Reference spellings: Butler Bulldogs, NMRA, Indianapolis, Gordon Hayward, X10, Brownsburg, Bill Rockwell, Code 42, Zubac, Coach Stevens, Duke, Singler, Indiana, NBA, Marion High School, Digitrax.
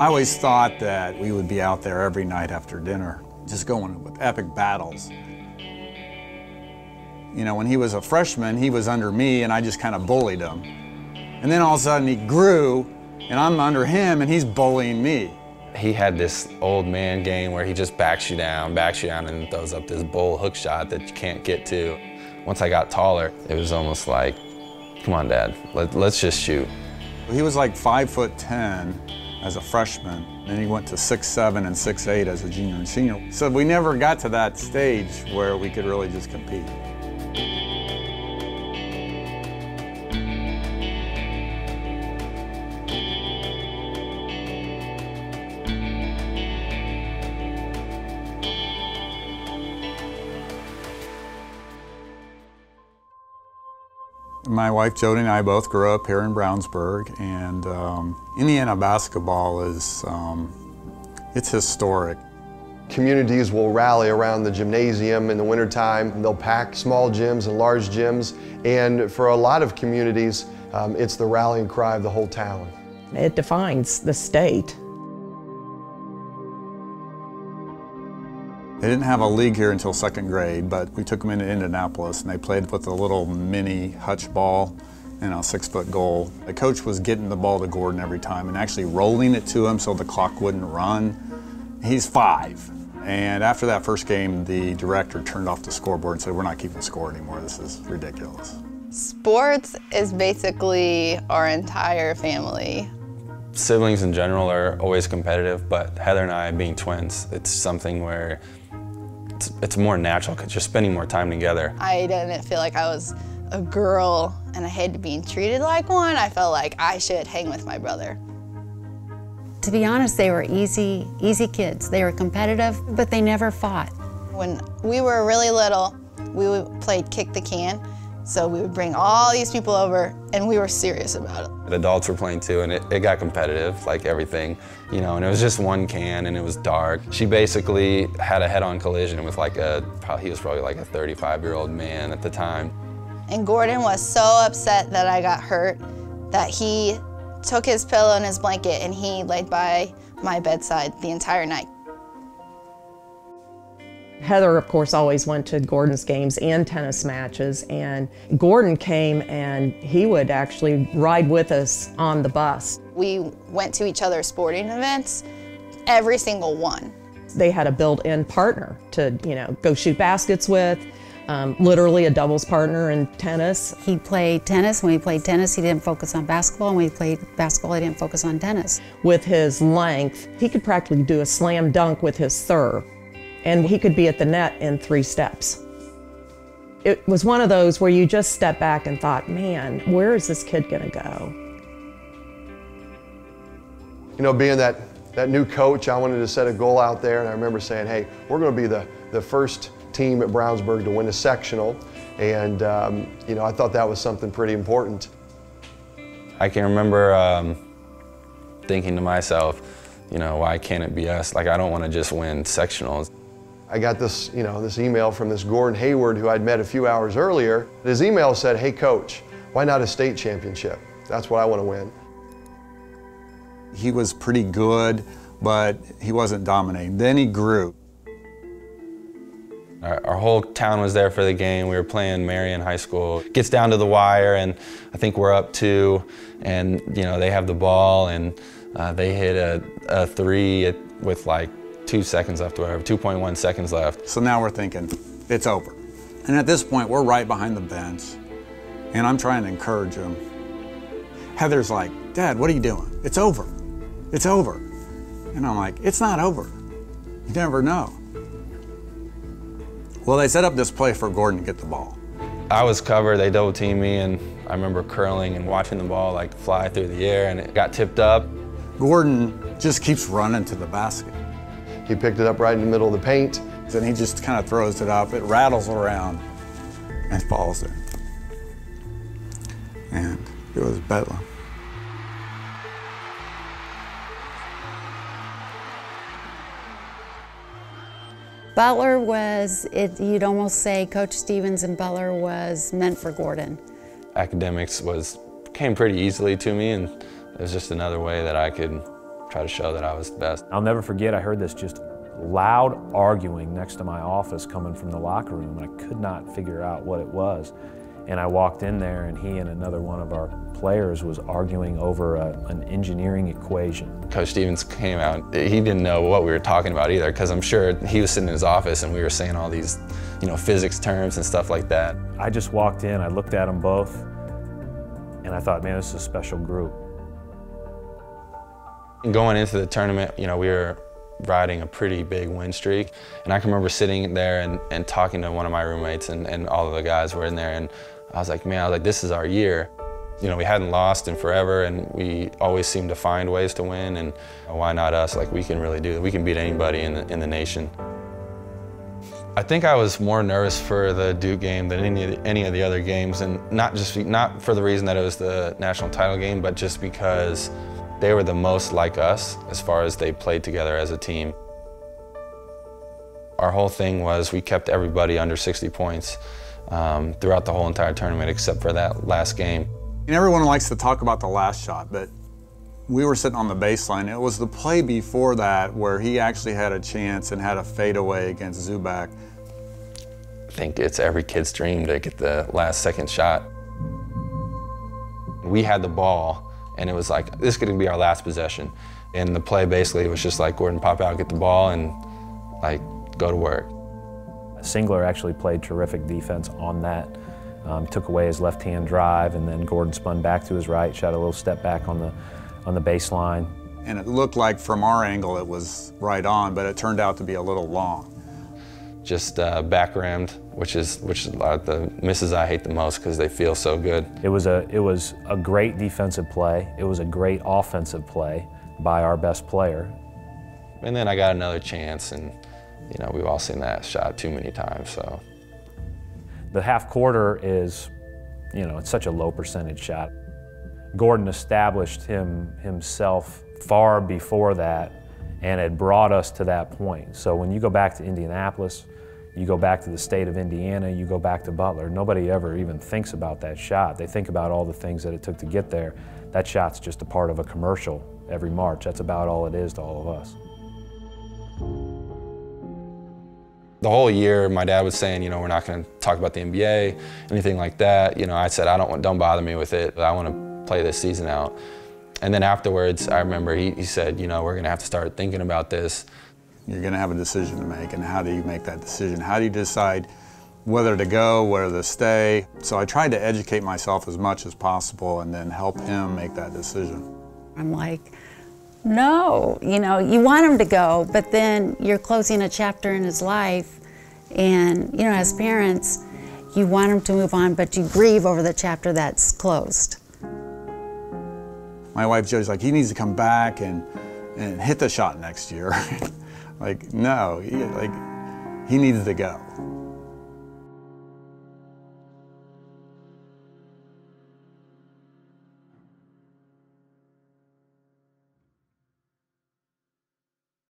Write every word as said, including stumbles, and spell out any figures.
I always thought that we would be out there every night after dinner, just going with epic battles. You know, when he was a freshman, he was under me and I just kind of bullied him. And then all of a sudden he grew and I'm under him and he's bullying me. He had this old man game where he just backs you down, backs you down and throws up this bull hook shot that you can't get to. Once I got taller, it was almost like, come on, Dad, let, let's just shoot. He was like five foot ten as a freshman, and he went to six seven and six eight as a junior and senior. So we never got to that stage where we could really just compete. My wife Jody and I both grew up here in Brownsburg, and um, Indiana basketball is, um, it's historic. Communities will rally around the gymnasium in the wintertime. They'll pack small gyms and large gyms, and for a lot of communities, um, it's the rallying cry of the whole town. It defines the state. They didn't have a league here until second grade, but we took them into Indianapolis and they played with a little mini hutch ball and a six foot goal. The coach was getting the ball to Gordon every time and actually rolling it to him so the clock wouldn't run. He's five. And after that first game, the director turned off the scoreboard and said, we're not keeping score anymore, this is ridiculous. Sports is basically our entire family. Siblings in general are always competitive, but Heather and I being twins, it's something where It's, it's more natural because you're spending more time together. I didn't feel like I was a girl and I hated being treated like one. I felt like I should hang with my brother. To be honest, they were easy, easy kids. They were competitive, but they never fought. When we were really little, we played kick the can. So we would bring all these people over and we were serious about it. The adults were playing too and it, it got competitive, like everything. You know, and it was just one can and it was dark. She basically had a head-on collision with like a, he was probably like a thirty-five-year-old man at the time. And Gordon was so upset that I got hurt that he took his pillow and his blanket and he laid by my bedside the entire night. Heather, of course, always went to Gordon's games and tennis matches, and Gordon came and he would actually ride with us on the bus. We went to each other's sporting events, every single one. They had a built-in partner to, you know, go shoot baskets with, um, literally a doubles partner in tennis. He played tennis. When he played tennis, he didn't focus on basketball, and when he played basketball, he didn't focus on tennis. With his length, he could practically do a slam dunk with his serve. And he could be at the net in three steps. It was one of those where you just stepped back and thought, man, where is this kid gonna go? You know, being that, that new coach, I wanted to set a goal out there, and I remember saying, hey, we're gonna be the, the first team at Brownsburg to win a sectional, and um, you know, I thought that was something pretty important. I can remember um, thinking to myself, you know, why can't it be us? Like, I don't wanna just win sectionals. I got this, you know, this email from this Gordon Hayward who I'd met a few hours earlier. His email said, hey coach, why not a state championship? That's what I want to win. He was pretty good, but he wasn't dominating. Then he grew. Our, our whole town was there for the game. We were playing Marion High School. It gets down to the wire and I think we're up two and, you know, they have the ball and uh, they hit a, a three with like two seconds left, whatever, two point one seconds left. So now we're thinking, it's over. And at this point, we're right behind the bench, and I'm trying to encourage him. Heather's like, Dad, what are you doing? It's over. It's over. And I'm like, it's not over. You never know. Well, they set up this play for Gordon to get the ball. I was covered, they double teamed me, and I remember curling and watching the ball like fly through the air, and it got tipped up. Gordon just keeps running to the basket. He picked it up right in the middle of the paint. Then he just kind of throws it up. It rattles around and falls there. And it was bedlam. Butler was, it, you'd almost say Coach Stevens and Butler was meant for Gordon. Academics was, came pretty easily to me, and it was just another way that I could try to show that I was the best. I'll never forget, I heard this just loud arguing next to my office coming from the locker room. I could not figure out what it was. And I walked in there, and he and another one of our players was arguing over a, an engineering equation. Coach Stevens came out. He didn't know what we were talking about either, because I'm sure he was sitting in his office and we were saying all these, you know, physics terms and stuff like that. I just walked in, I looked at them both, and I thought, man, this is a special group. Going into the tournament, you know, we were riding a pretty big win streak, and I can remember sitting there and, and talking to one of my roommates, and, and all of the guys were in there, and I was like, man, I was like, this is our year. You know, we hadn't lost in forever, and we always seemed to find ways to win, and why not us? Like, we can really do it. We can beat anybody in the, in the nation. I think I was more nervous for the Duke game than any of the, any of the other games, and not just not for the reason that it was the national title game, but just because they were the most like us as far as they played together as a team. Our whole thing was we kept everybody under sixty points um, throughout the whole entire tournament, except for that last game. And everyone likes to talk about the last shot, but we were sitting on the baseline. It was the play before that where he actually had a chance and had a fadeaway against Zubac. I think it's every kid's dream to get the last second shot. We had the ball, and it was like, this could be our last possession. And the play basically was just like, Gordon, pop out, get the ball, and like, go to work. Singler actually played terrific defense on that. Um, took away his left-hand drive, and then Gordon spun back to his right, shot a little step back on the on the baseline. And it looked like from our angle it was right on, but it turned out to be a little long. Just uh, back rammed, which is which is like the misses I hate the most because they feel so good. It was a it was a great defensive play. It was a great offensive play by our best player. And then I got another chance, and you know we've all seen that shot too many times. So the half quarter is, you know, it's such a low percentage shot. Gordon established him himself far before that, and it brought us to that point. So when you go back to Indianapolis, you go back to the state of Indiana, you go back to Butler, nobody ever even thinks about that shot. They think about all the things that it took to get there. That shot's just a part of a commercial every March. That's about all it is to all of us. The whole year, my dad was saying, you know, we're not going to talk about the N B A, anything like that. You know, I said, I don't want, don't bother me with it. I want to play this season out. And then afterwards, I remember he, he said, you know, we're going to have to start thinking about this. You're going to have a decision to make, and how do you make that decision? How do you decide whether to go, whether to stay? So I tried to educate myself as much as possible and then help him make that decision. I'm like, no, you know, you want him to go, but then you're closing a chapter in his life, and, you know, as parents, you want him to move on, but you grieve over the chapter that's closed. My wife Joe's like, he needs to come back and, and hit the shot next year. Like, no, he, like, he needs to go.